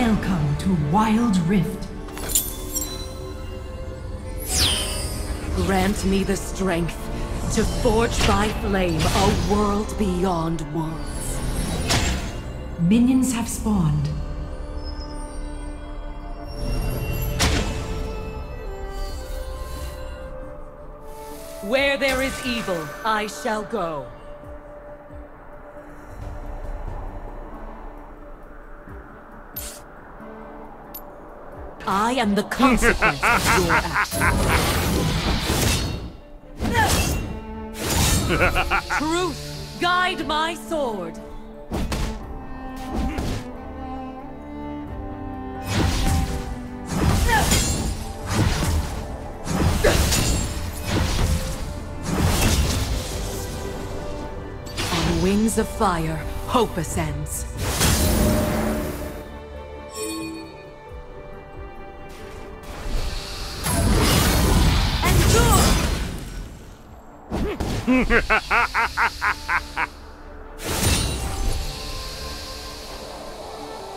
Welcome to Wild Rift. Grant me the strength to forge by flame a world beyond worlds. Minions have spawned. Where there is evil, I shall go. I am the consequence of your actions. Truth, guide my sword. Wings of fire, hope ascends. Endure!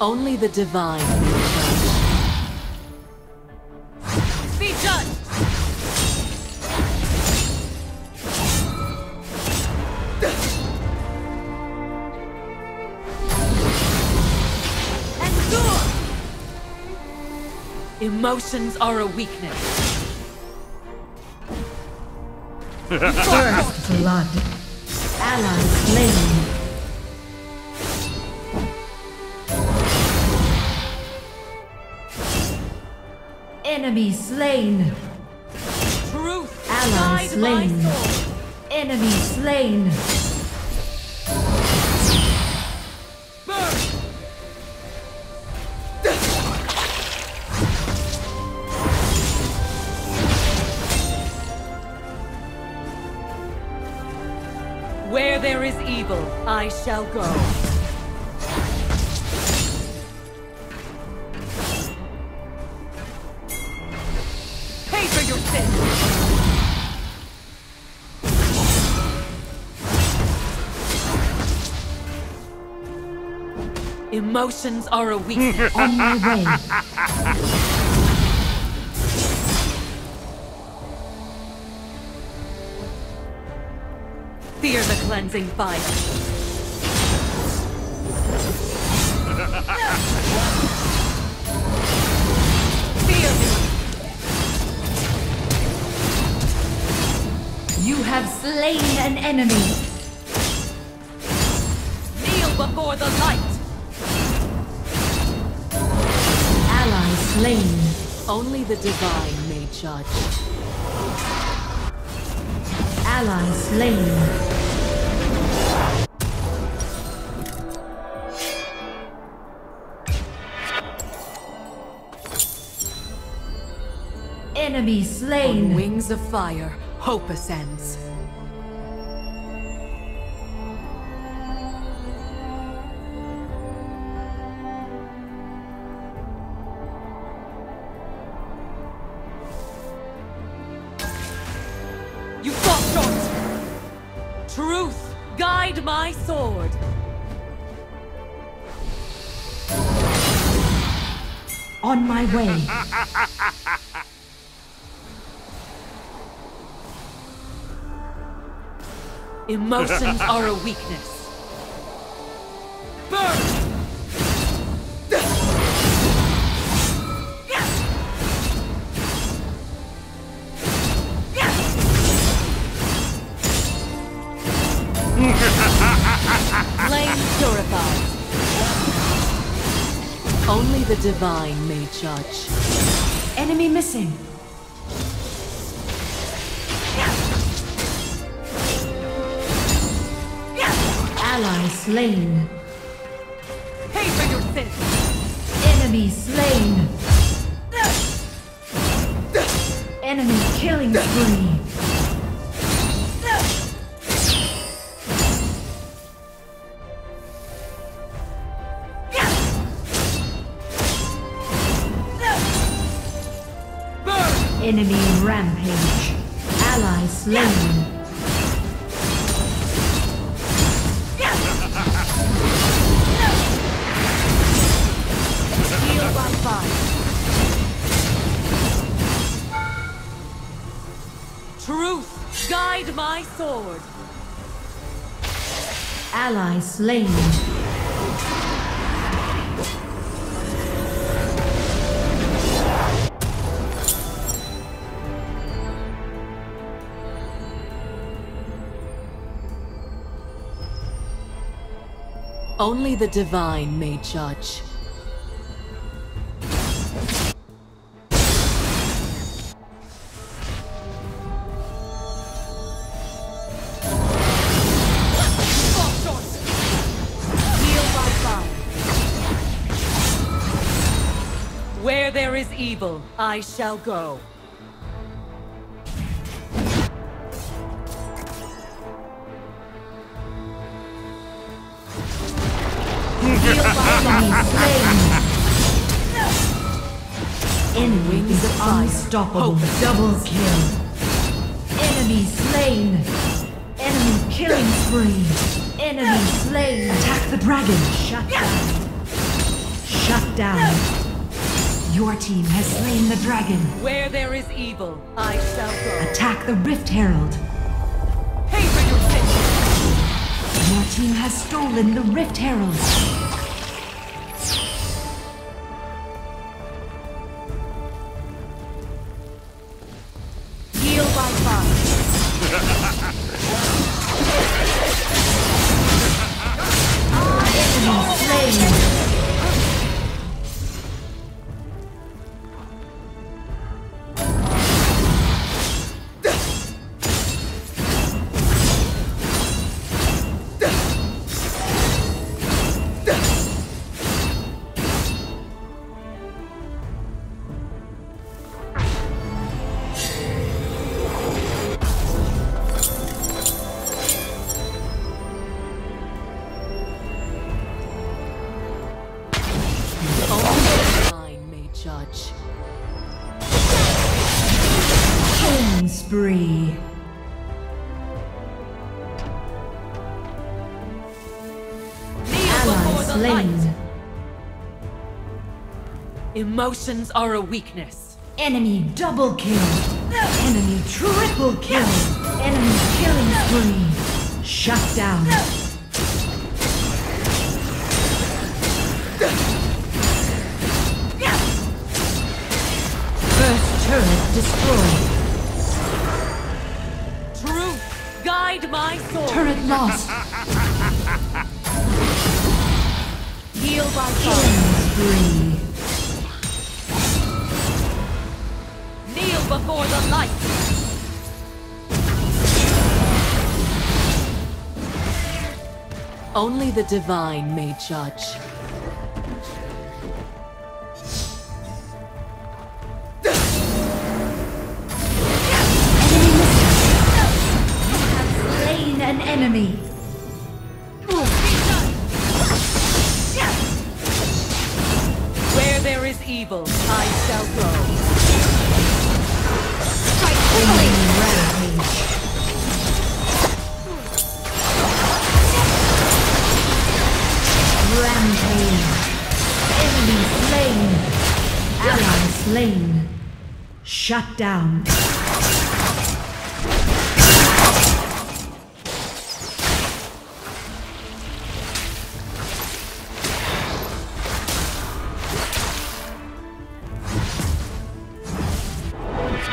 Only the divine will be judged. Emotions are a weakness. First blood. Ally slain. Enemy slain. Truth. Ally slain. Enemy slain. Where there is evil, I shall go. Pay for your sin! Emotions are a weakness. On my way. Fear the cleansing fire. Fear me. You have slain an enemy. Kneel before the light. Ally slain. Only the divine may judge. Ally slain. Enemy slain. On wings of fire, hope ascends. You fought short. Truth, guide my sword. On my way. Emotions are a weakness. Burn! Flame purified. Only the divine may judge. Enemy missing. Ally slain. Pay for your sin. Enemy slain. Enemy killing spree. Burn. Enemy rampage. Ally slain. sword. Ally slain. Only the divine may judge. Where there is evil, I shall go. Enemies unstoppable. Hope. Double kill. Enemy slain. Enemy killing spree. Enemy slain. Attack the dragon. Shut down. Shut down. Your team has slain the dragon. Where there is evil, I shall go. Attack the Rift Herald. Hey, for your sins. Your team has stolen the Rift Herald. Spree. Allies slain. Emotions are a weakness. Enemy double kill. Enemy triple kill. Enemy killing spree. Shut down. First turret destroyed. Guide my soul. Turret lost. Heal by killing spree. Kneel before the light. Only the divine may judge. Enemy. Where there is evil, I shall go. Enemy rampage. Rampage. Enemy slain. Ally slain. Shut down.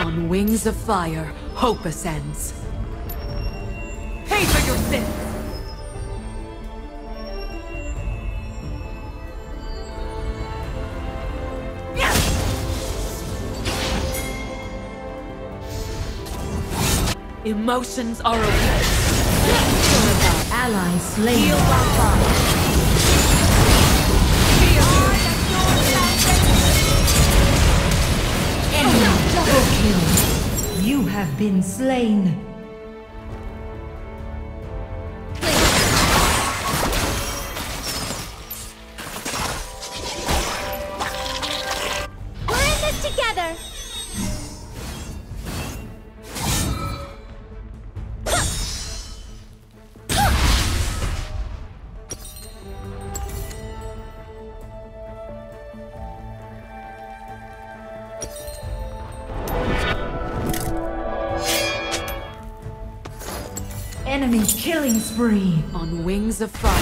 On wings of fire, hope ascends. Pay for your sins! Yes! Emotions are a weakness. Allies slain. Heal by fire. You have been slain. We're in this together. Enemy killing spree. On wings of fire.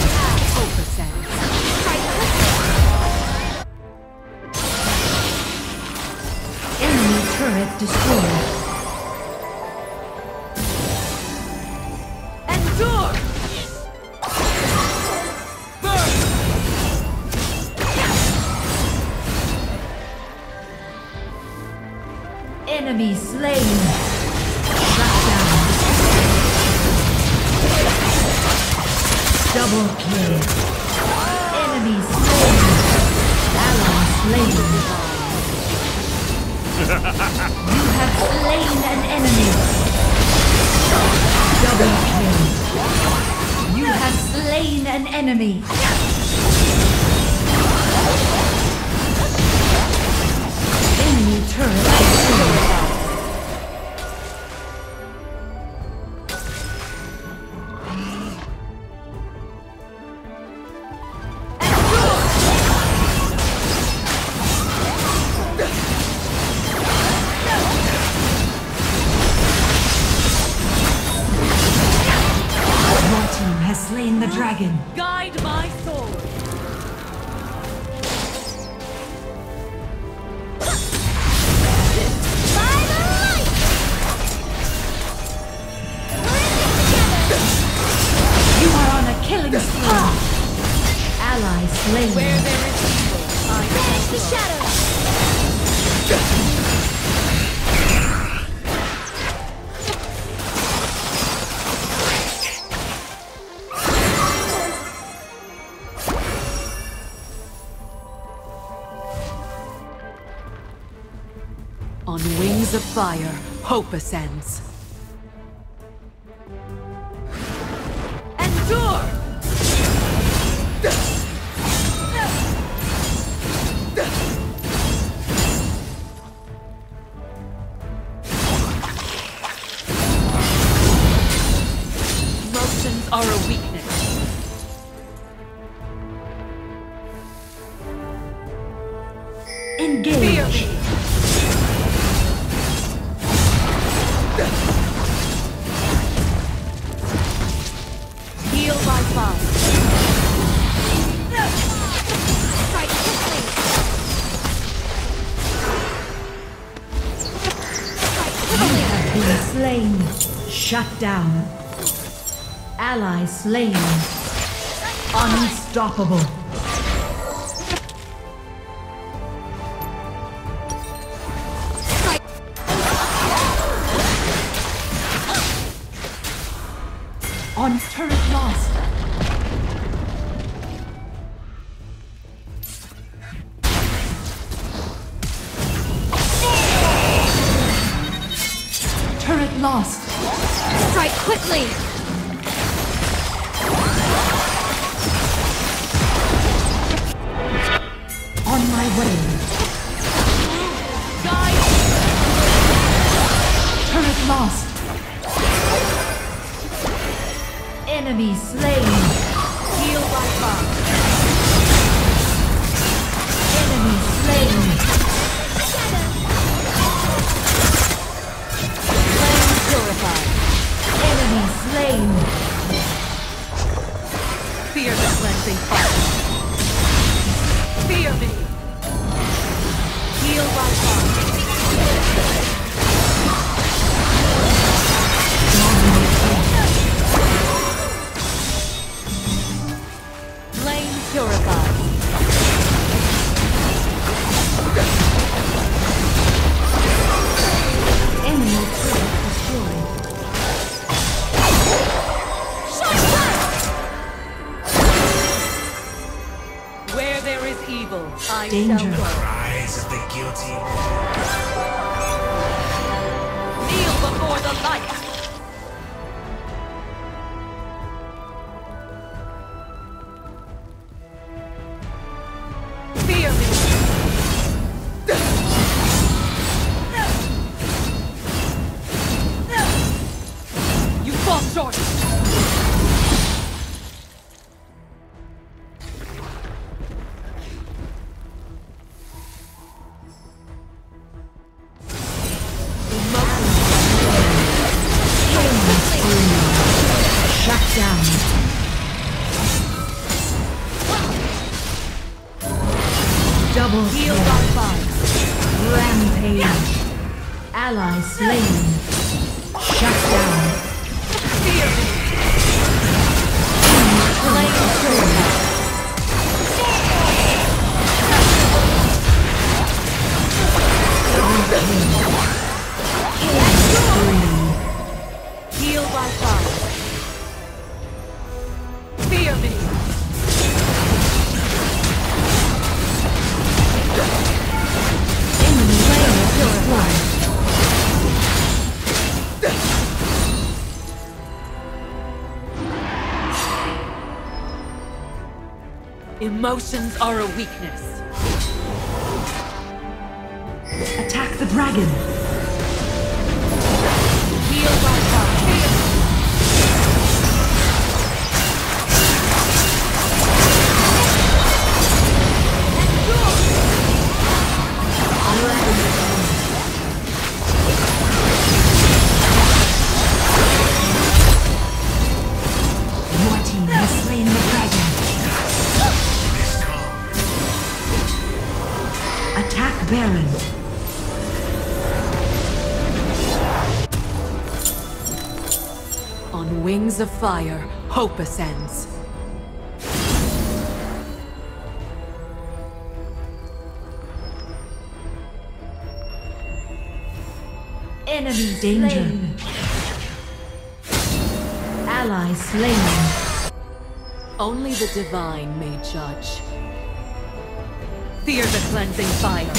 Enemy turret destroyed. Enemy slain. Shut down. Double kill. Enemy slain. Ally slain. You have slain an enemy. Double kill. You have slain an enemy. Enemy turret. On wings of fire, hope ascends. Endure! Emotions are a weakness. Engage! Shut down. Ally slain. Unstoppable. On turret lost. Turret lost. Strike quickly! On my way! Guide! Turret lost! Enemy slain! Heal by fire! Enemy slain! Enemy slain. Fear the cleansing fire. Fear me. Heal by fire. Flame purified. Enemy turret destroyed. I danger. Rise of the guilty. Kneel before the light. Fear me. You fall short. Double heal by fire. Rampage. Ally slain. Shut down. Fear. Flame thrower. Heal by fire. Fear me. Enemy flame purified. Emotions are a weakness. Attack the dragon! Heal by fire! Your team has slain the dragon! Attack Baron! Wings of fire, hope ascends. Enemy danger. Slain. Ally slain. Only the divine may judge. Fear the cleansing fire.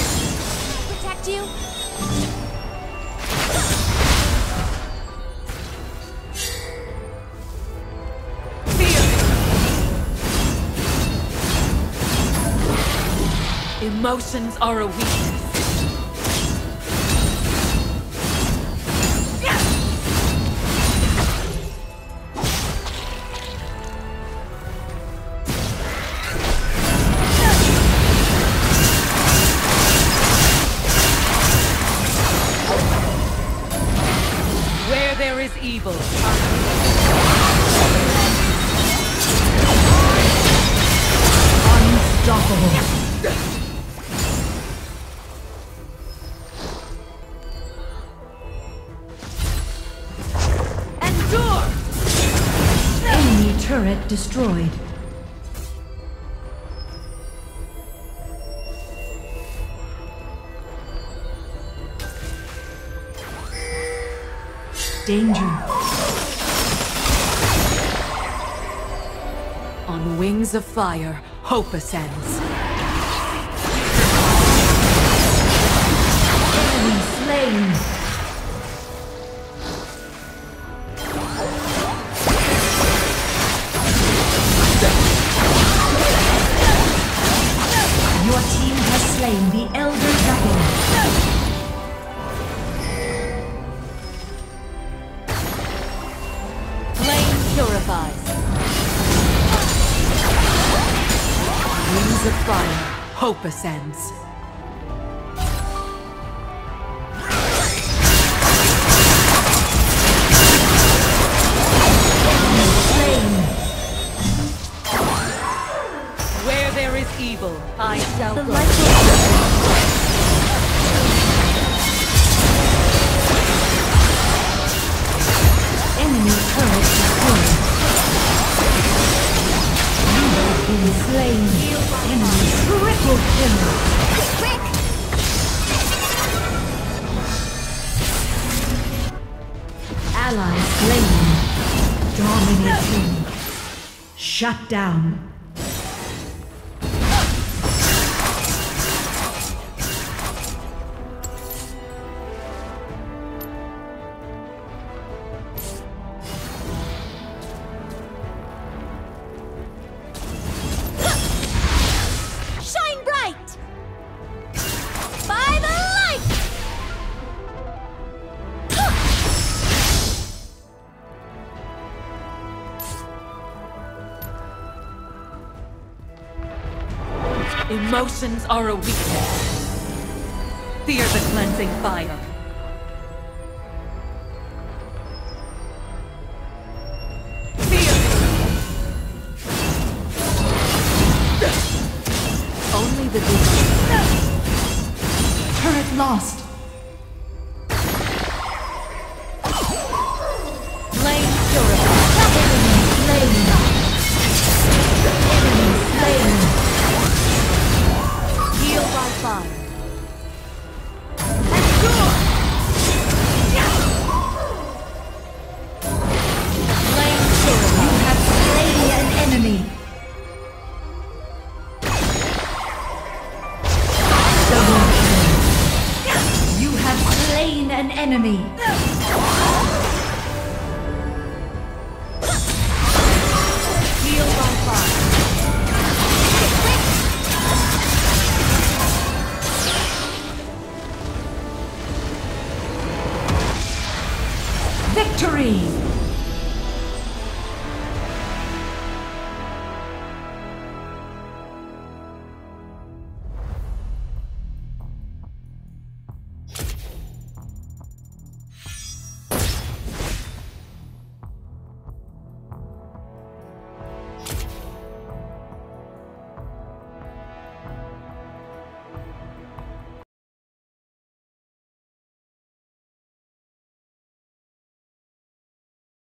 Protect you. Emotions are a weakness. Where there is evil, unstoppable. Turret destroyed. Danger. On wings of fire, hope ascends. Enemy slain. The Elder Dragon. Flame purifies. Wings of fire, hope ascends. Evil, I shall go. Enemy turret destroyed. You have been slain. Enemy triple kill. Quick! Ally slain. Dominating. Shut down. Emotions are a weakness. Fear the cleansing fire. Fear me. Only the divine. lost. An enemy.